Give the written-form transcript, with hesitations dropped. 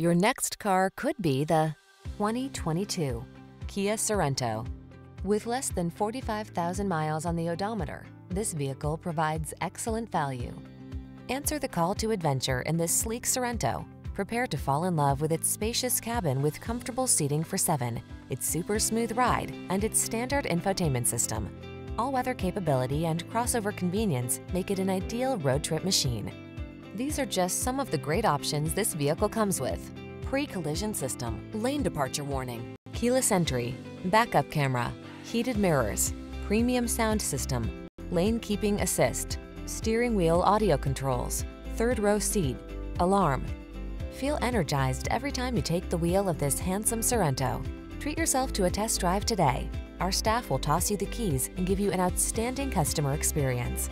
Your next car could be the 2022 Kia Sorento. With less than 45,000 miles on the odometer, this vehicle provides excellent value. Answer the call to adventure in this sleek Sorento. Prepare to fall in love with its spacious cabin with comfortable seating for 7, its super smooth ride, and its standard infotainment system. All-weather capability and crossover convenience make it an ideal road trip machine. These are just some of the great options this vehicle comes with: pre-collision system, lane departure warning, keyless entry, backup camera, heated mirrors, premium sound system, lane keeping assist, steering wheel audio controls, third row seat, alarm. Feel energized every time you take the wheel of this handsome Sorento. Treat yourself to a test drive today. Our staff will toss you the keys and give you an outstanding customer experience.